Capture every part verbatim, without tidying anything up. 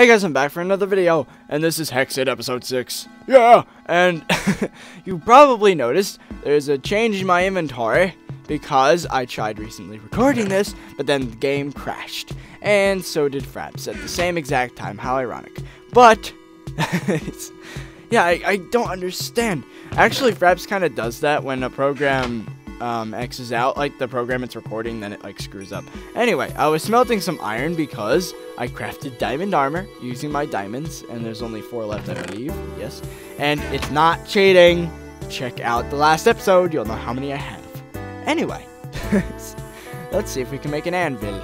Hey guys, I'm back for another video, and this is Hexxit episode six. Yeah! And you probably noticed there's a change in my inventory because I tried recently recording this, but then the game crashed. And so did Fraps at the same exact time. How ironic. But, it's, yeah, I, I don't understand. Actually, Fraps kind of does that when a program um, X's out, like the program it's recording, then it like screws up. Anyway, I was smelting some iron because I crafted diamond armor using my diamonds, and there's only four left, I believe. Yes, and it's not cheating. Check out the last episode, you'll know how many I have. Anyway, let's see if we can make an anvil.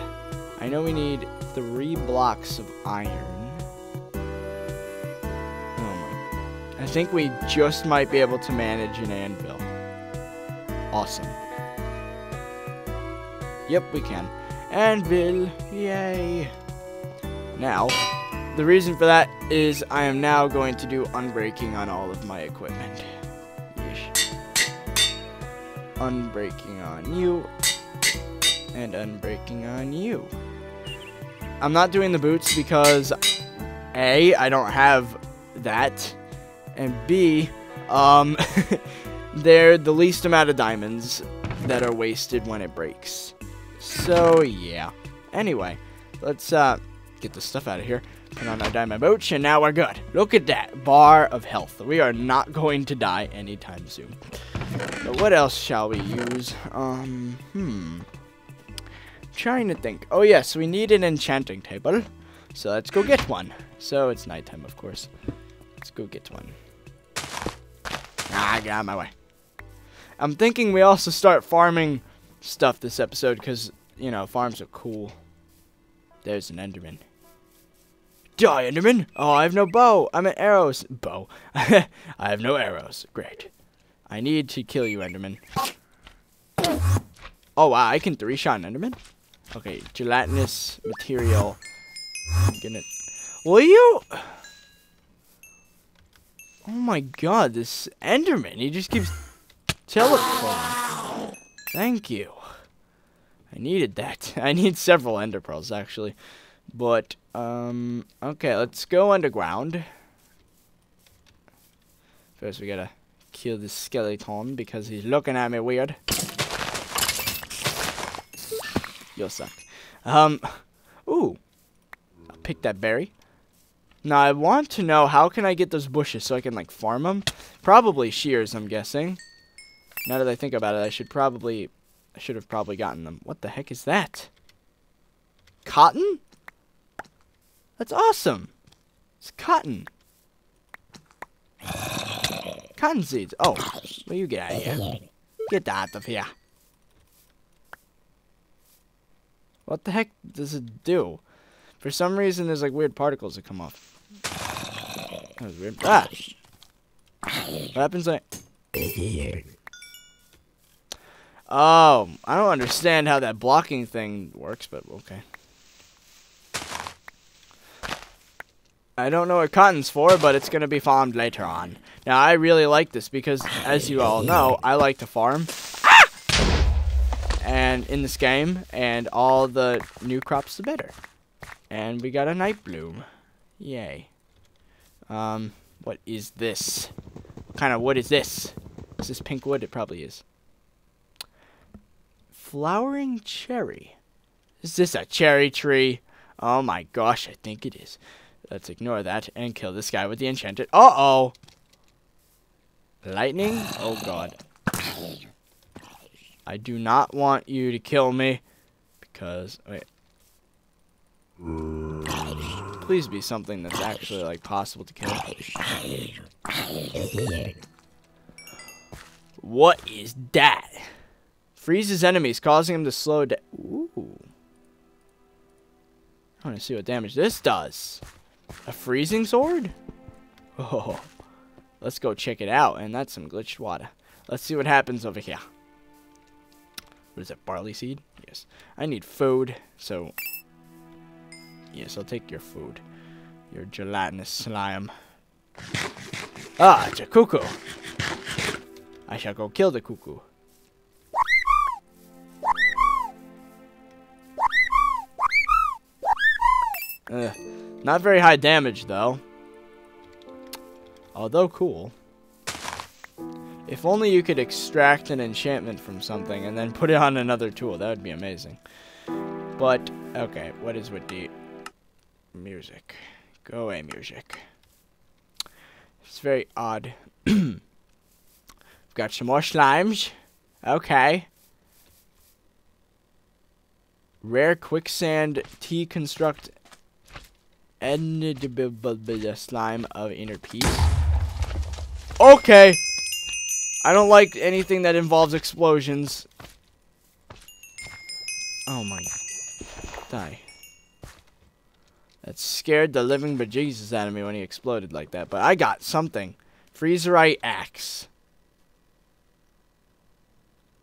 I know we need three blocks of iron. Oh my. I think we just might be able to manage an anvil. Awesome. Yep, we can. Anvil. Yay. Now, the reason for that is I am now going to do unbreaking on all of my equipment. Yeesh. Unbreaking on you. And unbreaking on you. I'm not doing the boots because A, I don't have that. And B, um, they're the least amount of diamonds that are wasted when it breaks. So, yeah. Anyway, let's, uh... get this stuff out of here. Put on our diamond brooch, and now we're good. Look at that bar of health. We are not going to die anytime soon. But what else shall we use? Um, hmm. Trying to think. Oh yes, we need an enchanting table. So let's go get one. So it's nighttime, of course. Let's go get one. Ah, get out of my way. I'm thinking we also start farming stuff this episode because you know farms are cool. There's an Enderman. Die, Enderman! Oh, I have no bow! I'm an arrows... Bow. I have no arrows. Great. I need to kill you, Enderman. Oh, wow, I can three-shot an Enderman? Okay, gelatinous material. I'm gonna... Will you... Oh my god, this Enderman, he just keeps... teleporting. Thank you. I needed that. I need several enderpearls, actually. But, um, okay, let's go underground. First, we gotta kill this skeleton because he's looking at me weird. You'll suck. Um, ooh. I'll pick that berry. Now, I want to know how can I get those bushes so I can, like, farm them? Probably shears, I'm guessing. Now that I think about it, I should probably... I should have probably gotten them. What the heck is that? Cotton? That's awesome. It's cotton. Cotton seeds. Oh, well, you get out of here. Get out of here. What the heck does it do? For some reason, there's like weird particles that come off. That was weird. Ah! What happens like... Oh, I don't understand how that blocking thing works, but okay. I don't know what cotton's for, but it's going to be farmed later on. Now, I really like this because, as you all know, I like to farm. Ah! And in this game, and all the new crops, the better. And we got a night bloom. Yay. Um, what is this? What kind of wood is this? Is this pink wood? It probably is. Flowering cherry. Is this a cherry tree? Oh my gosh, I think it is. Let's ignore that and kill this guy with the enchanted. Uh-oh! Lightning? Oh god. I do not want you to kill me. Because... Wait. Please be something that's actually, like, possible to kill. What is that? Freezes enemies, causing them to slow down. Ooh. I want to see what damage this does. A freezing sword? Oh. Let's go check it out. And that's some glitched water. Let's see what happens over here. What is that, barley seed? Yes. I need food, so... Yes, I'll take your food. Your gelatinous slime. Ah, it's a cuckoo. I shall go kill the cuckoo. Uh, Not very high damage, though. Although cool. If only you could extract an enchantment from something and then put it on another tool. That would be amazing. But, okay, what is with the music? Go away, music. It's very odd. We've got some more slimes. Okay. Rare quicksand T construct enderpearls slime of inner peace. Okay. I don't like anything that involves explosions. Oh my. Die. That scared the living bejesus out of me when he exploded like that. But I got something. Freezerite axe.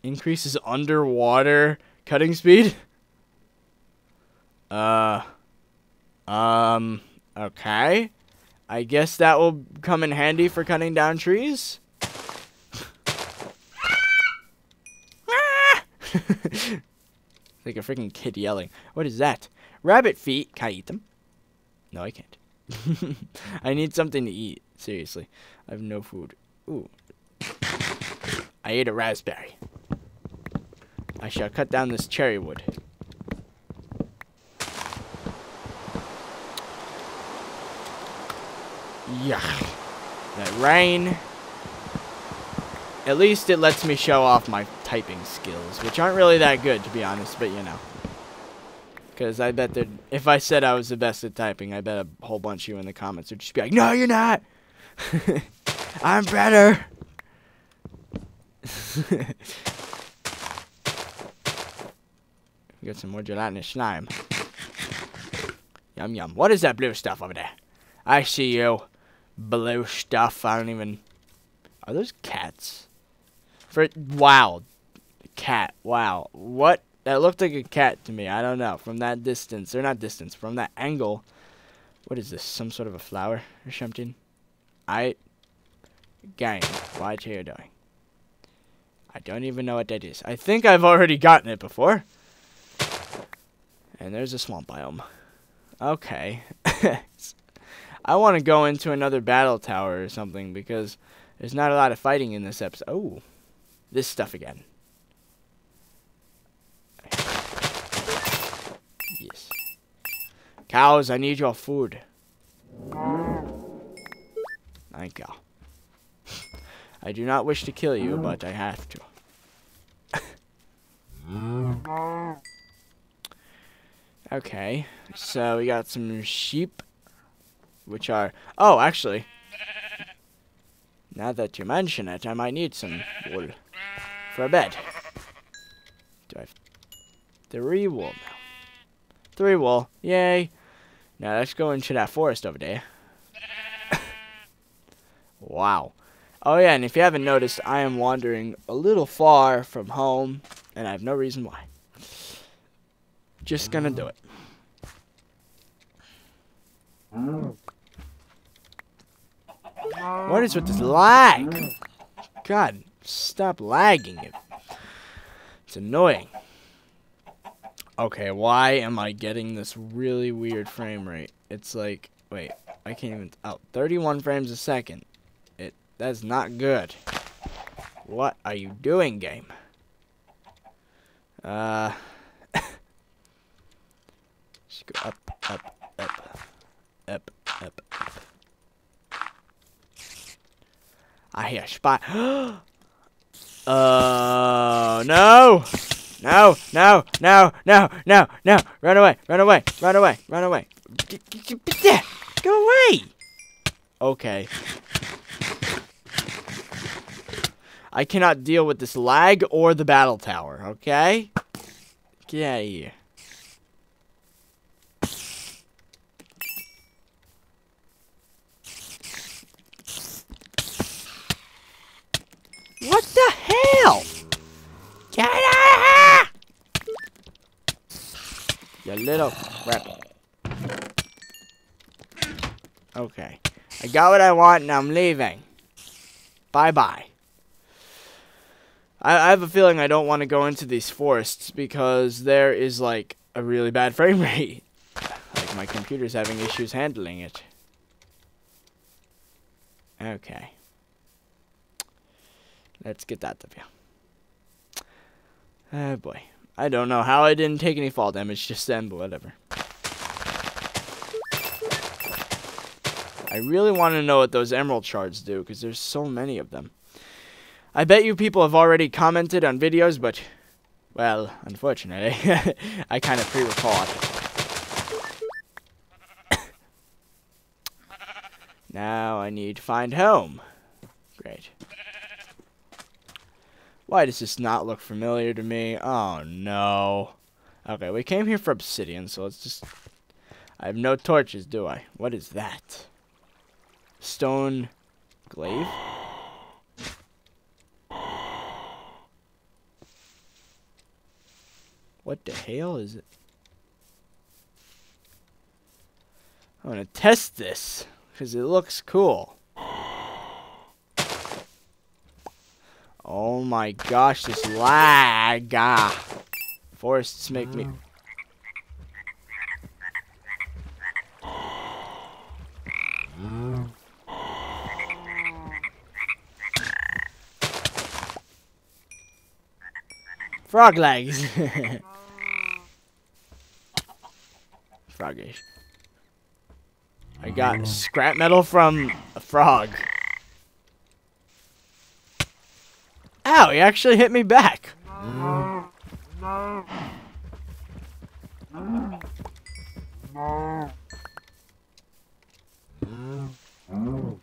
Increases underwater cutting speed. Uh. Um. Okay. I guess that will come in handy for cutting down trees. Like a freaking kid yelling. What is that? Rabbit feet. Can I eat them? No, I can't. I need something to eat. Seriously. I have no food. Ooh. I ate a raspberry. I shall cut down this cherry wood. Yuck. That rain. At least it lets me show off my typing skills, which aren't really that good, to be honest, but you know. Because I bet that if I said I was the best at typing, I bet a whole bunch of you in the comments would just be like, no, you're not! I'm better! We got some more gelatinous slime. Yum, yum. What is that blue stuff over there? I see you. Blue stuff. I don't even... Are those cats? For Wow. Cat. Wow. What? That looked like a cat to me. I don't know. From that distance. Or not distance. From that angle. What is this? Some sort of a flower or something? I... Gang. What are you doing? I don't even know what that is. I think I've already gotten it before. And there's a swamp biome. Okay. I want to go into another battle tower or something because there's not a lot of fighting in this episode. Oh. This stuff again. Yes. Cows, I need your food. Thank you. I do not wish to kill you, but I have to. Okay, so we got some sheep, which are... Oh, actually, now that you mention it, I might need some wool for a bed. Do I have three wool now? Three wool. Yay. Now let's go into that forest over there. Wow. Oh yeah, and if you haven't noticed, I am wandering a little far from home, and I have no reason why. Just gonna do it. What is with this lag? God, stop lagging it. It's annoying. Okay, why am I getting this really weird frame rate? It's like, wait, I can't even, oh, thirty-one frames a second. It, that's not good. What are you doing, game? Uh, just go up, up, up, up, up, up. I hear a spot. Oh, uh, no! No, no, no, no, no, no. Run away, run away, run away, run away. Go away! Okay. I cannot deal with this lag or the battle tower, okay? Get out of here. What the hell? Get out of here! You little rabbit. Okay. I got what I want and I'm leaving. Bye-bye. I, I have a feeling I don't want to go into these forests because there is, like, a really bad frame rate. Like, My computer's having issues handling it. Okay. Let's get that up here. Oh boy. I don't know how I didn't take any fall damage just then, but whatever. I really want to know what those emerald shards do, because there's so many of them. I bet you people have already commented on videos, but, well, unfortunately, I kind of pre-record. Now I need find home. Great. Why does this not look familiar to me? Oh, no. Okay, we came here for obsidian, so let's just... I have no torches, do I? What is that? Stone glaive? What the hell is it? I'm gonna test this, because it looks cool. Oh my gosh, this lag. Ah. Forests make wow. me... Wow. Frog legs. Froggish. I got scrap metal from a frog. Ow, he actually hit me back. No, no, no, no, no.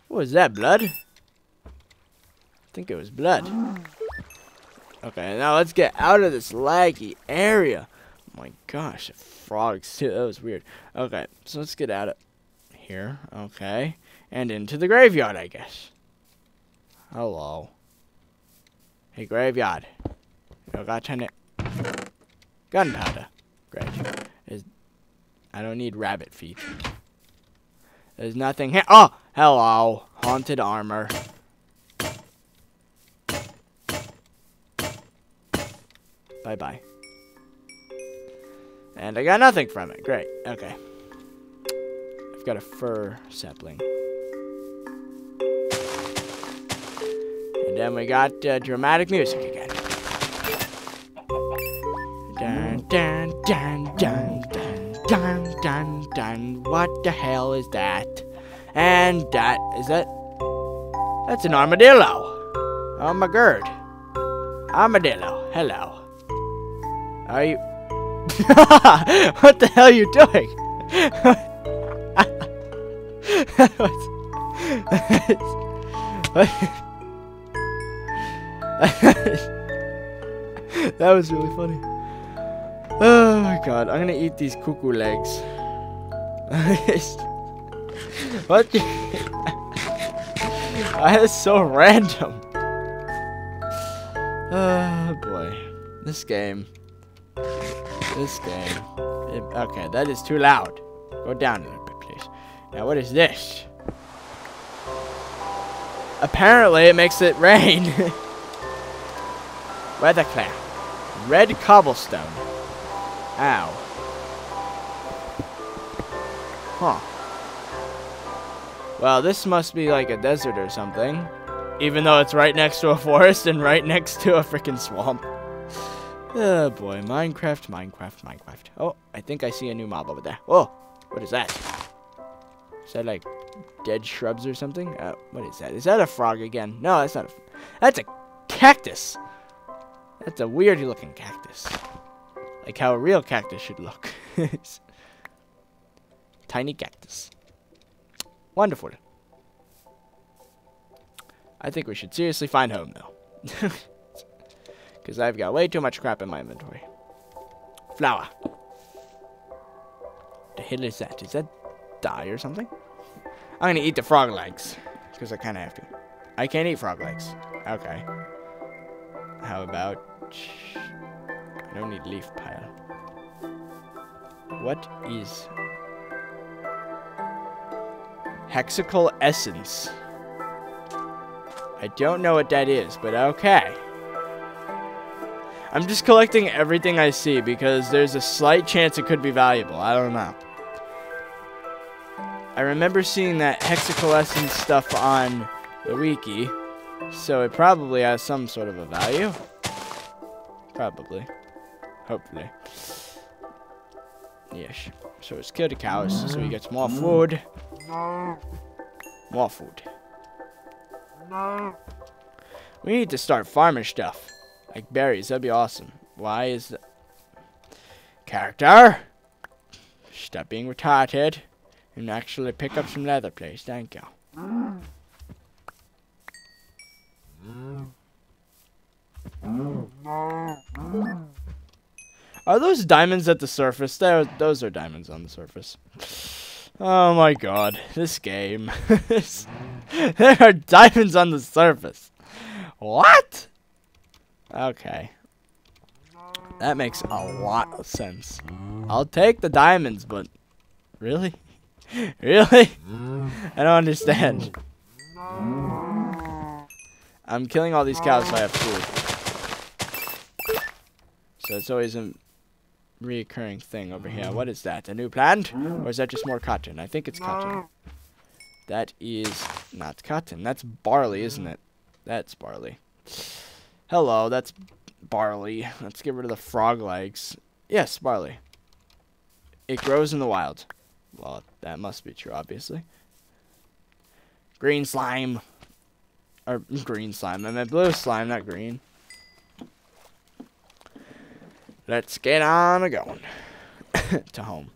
What was that, blood? I think it was blood. Okay, now let's get out of this laggy area. Oh my gosh, frogs too. That was weird. Okay, so let's get out of here. Okay, and into the graveyard, I guess. Hello. Hey, graveyard. I got ten. Gunpowder. Great. There's, I don't need rabbit feet. There's nothing here. Oh, hello. Haunted armor. Bye bye. And I got nothing from it. Great. Okay. I've got a fir sapling. And then we got uh, dramatic music again. Dun, dun, dun, dun, dun, dun, dun, dun. What the hell is that? And that is that. That's an armadillo. Oh my god. Armadillo. Hello. Are you? What the hell are you doing? What? That was really funny. Oh my god, I'm gonna eat these cuckoo legs. What? That is so random. Oh boy. This game. This game. It, okay, that is too loud. Go down a little bit, please. Now, what is this? Apparently, it makes it rain. Weather cloud. Red cobblestone. Ow. Huh. Well, this must be like a desert or something. Even though it's right next to a forest and right next to a freaking swamp. Oh boy. Minecraft, Minecraft, Minecraft. Oh, I think I see a new mob over there. Whoa. What is that? Is that like dead shrubs or something? Uh, what is that? Is that a frog again? No, that's not a... That's a cactus. That's a weird looking cactus. Like how a real cactus should look. Tiny cactus. Wonderful. I think we should seriously find home though. Because I've got way too much crap in my inventory. Flower. The hell is that? Is that dye or something? I'm going to eat the frog legs. Because I kind of have to. I can't eat frog legs. Okay. How about... I don't need leaf pile. What is... Hexical Essence. I don't know what that is, but okay. I'm just collecting everything I see because there's a slight chance it could be valuable. I don't know. I remember seeing that Hexical Essence stuff on the wiki, so it probably has some sort of a value. Probably. Hopefully. Yes. So it's killed a cow, so he gets more food. More food. We need to start farming stuff. Like berries, that'd be awesome. Why is that? Character! Stop being retarded. And actually pick up some leather, please. Thank you. Are those diamonds at the surface? They're, those are diamonds on the surface. Oh my god. This game. There are diamonds on the surface. What? Okay. That makes a lot of sense. I'll take the diamonds, but... Really? Really? I don't understand. I'm killing all these cows so I have food. So it's always a recurring thing over here. What is that? A new plant? Or is that just more cotton? I think it's cotton. That is not cotton. That's barley, isn't it? That's barley. Hello, that's barley. Let's get rid of the frog legs. Yes, barley. It grows in the wild. Well, that must be true, obviously. Green slime. Or green slime. I meant blue slime, not green. Let's get on a going. To home.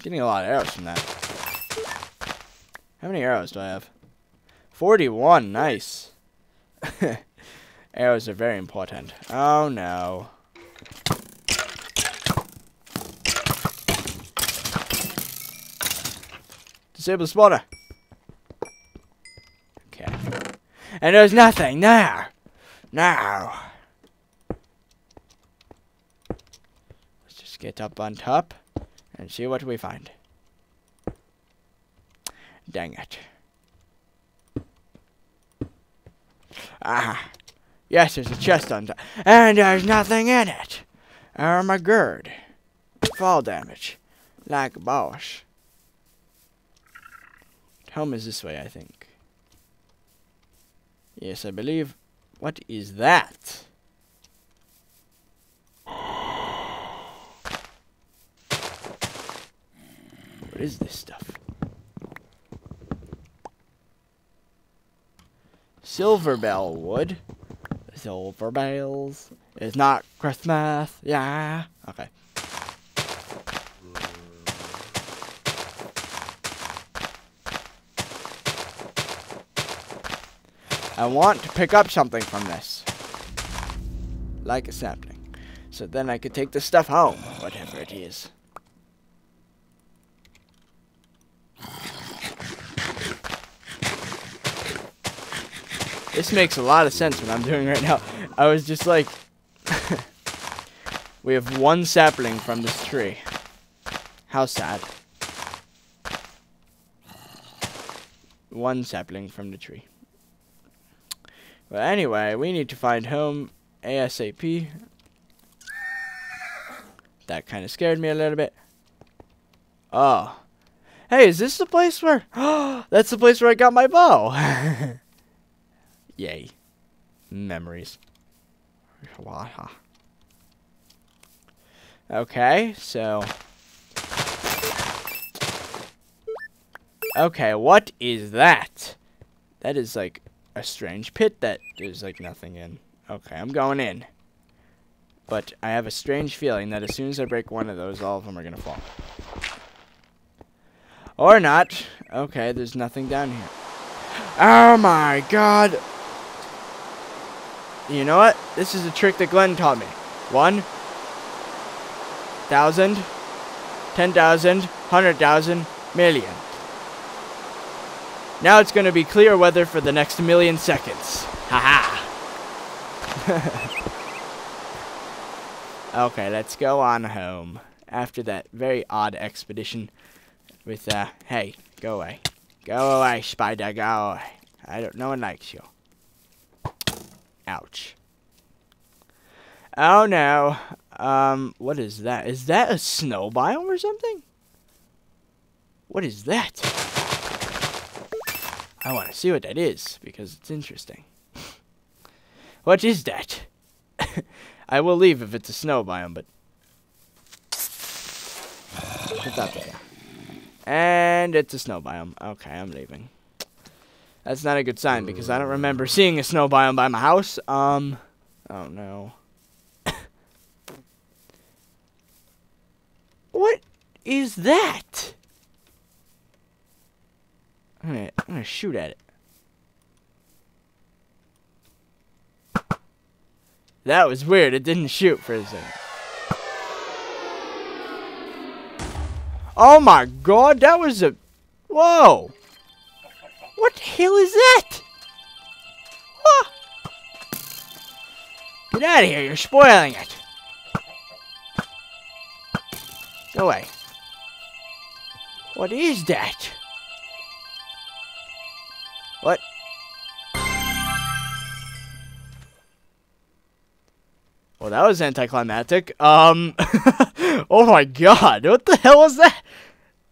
Getting a lot of arrows from that. How many arrows do I have? forty-one. Nice. Arrows are very important. Oh no. Disable the spawner. Okay. And there's nothing there. Now. Let's just get up on top and see what we find. Dang it. Ah. Yes, there's a chest on top. And there's nothing in it. Oh my god. Fall damage. Like a boss. Home is this way, I think. Yes, I believe. What is that? What is this stuff? Silver bell wood. Silver bells. It's not Christmas. Yeah. Okay. I want to pick up something from this. Like a sapling. So then I could take this stuff home. Whatever it is. This makes a lot of sense what I'm doing right now. I was just like... We have one sapling from this tree. How sad. One sapling from the tree. But anyway, we need to find home ASAP. That kind of scared me a little bit. Oh. Hey, is this the place where... That's the place where I got my bow. Yay. Memories. Okay, so... Okay, what is that? That is like... a strange pit that there's like nothing in. Okay, I'm going in. But I have a strange feeling that as soon as I break one of those, all of them are gonna fall. Or not. Okay, there's nothing down here. Oh my god! You know what? This is a trick that Glenn taught me. One. Thousand. Ten thousand. Hundred thousand. Million. Now it's going to be clear weather for the next million seconds. Haha. Okay, let's go on home. After that very odd expedition with, uh, hey, go away. Go away, spider, go away. I don't, no one likes you. Ouch. Oh no. Um, what is that? Is that a snow biome or something? What is that? I want to see what that is, because it's interesting. What is that? I will leave if it's a snow biome, but... it's up there. And it's a snow biome. Okay, I'm leaving. That's not a good sign, because I don't remember seeing a snow biome by my house. Um, oh no. What is that? I'm gonna, I'm gonna shoot at it. That was weird. It didn't shoot for a second. Oh my god, that was a... Whoa! What the hell is that? Huh. Get out of here, you're spoiling it. Go away. What is that? What? Well, that was anticlimactic. Um, oh my god, what the hell was that?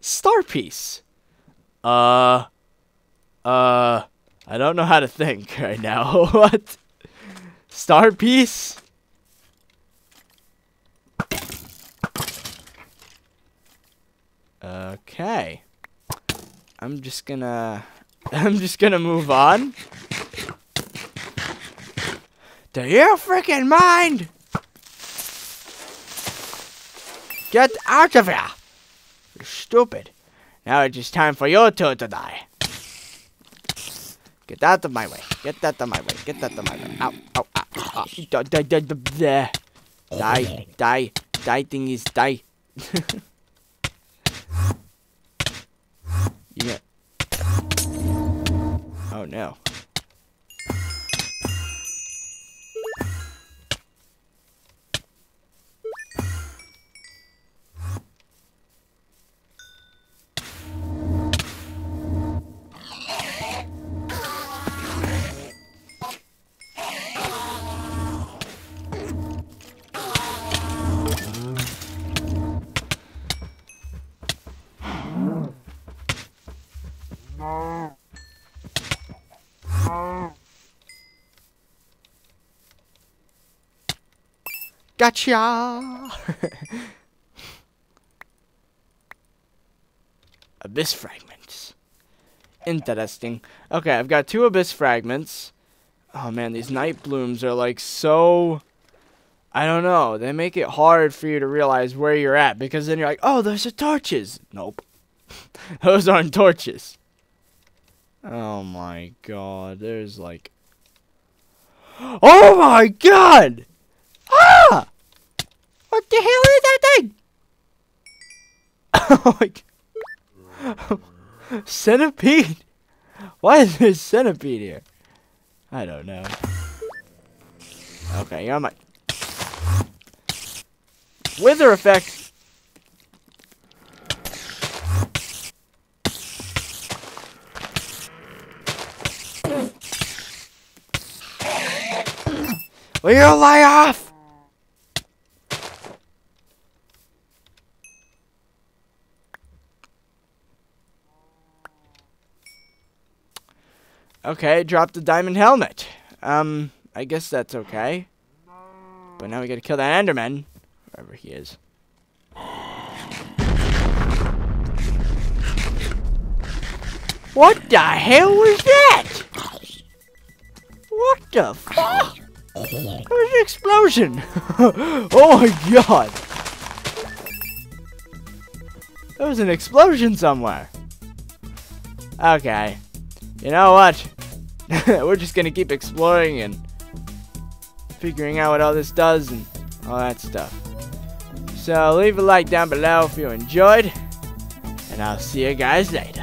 Star piece. Uh, uh, I don't know how to think right now. What? Star piece? Okay. I'm just gonna... I'm just gonna move on. Do you freaking mind? Get out of here! You're stupid. Now it's just time for you two to die. Get out of my way. Get out of my way. Get out of my way. Ow, ow, ow, ow. Die, die, die, die, die, die, die thingies, die. Yeah. Oh no. Gotcha! Abyss fragments. Interesting. Okay, I've got two abyss fragments. Oh man, these night blooms are like so... I don't know. They make it hard for you to realize where you're at. Because then you're like, oh, those are torches. Nope. Those aren't torches. Oh my god. There's like... Oh my god! Ah! What the hell is that thing? Oh my god. Centipede? Why is there a centipede here? I don't know. Okay, you're on my... Wither effect. Will you lay off? Okay, dropped the diamond helmet. Um, I guess that's okay. But now we gotta kill that Enderman, wherever he is. What the hell was that? What the fuck? That was an explosion! Oh my god! There was an explosion somewhere. Okay. You know what? We're just gonna keep exploring and figuring out what all this does and all that stuff. So leave a like down below if you enjoyed, and I'll see you guys later.